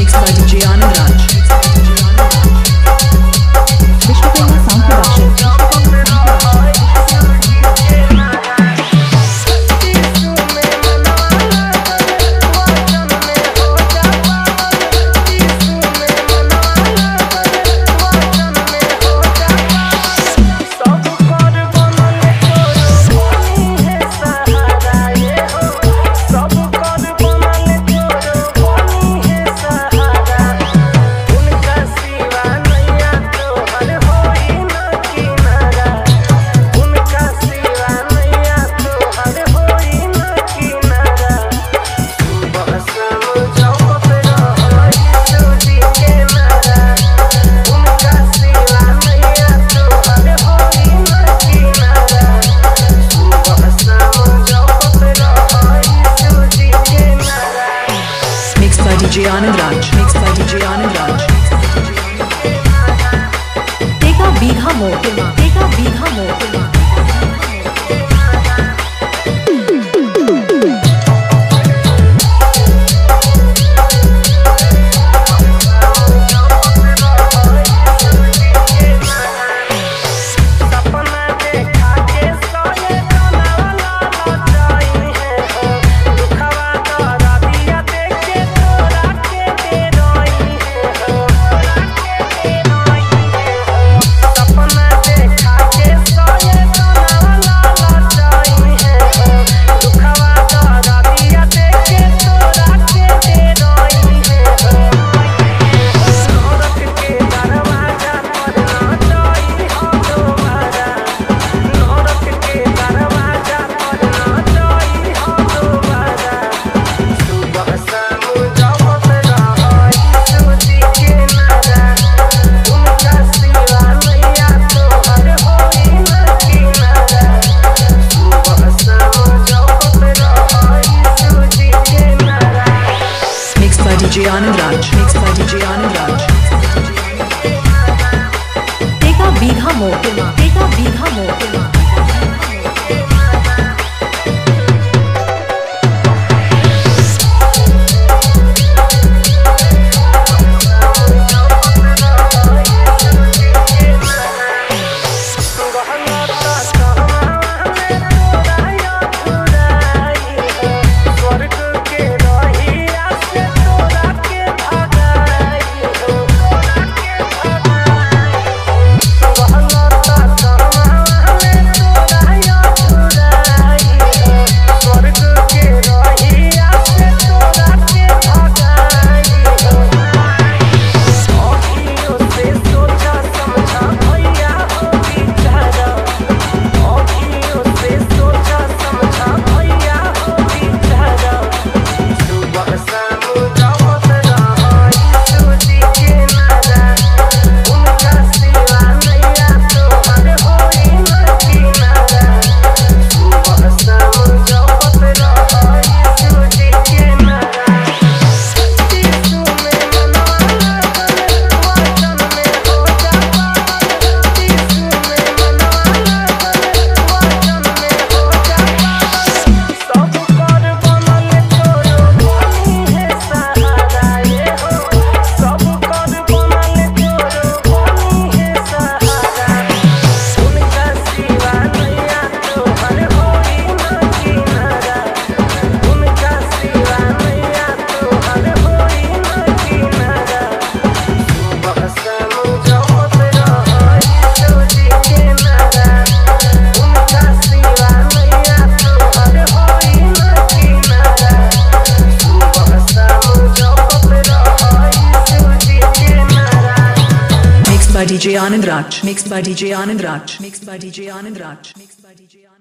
mixed by Vijay Anand Raj. DJ Anand Raj, mixed by DJ Anand Raj. Take a bigha more. DJ Anand Raj, mixed by DJ Anand Raj. Take a bigha more. DJ Anand Raj, mixed by DJ Anand Raj, mixed by DJ Anand Raj, mixed by DJ Anand Raj.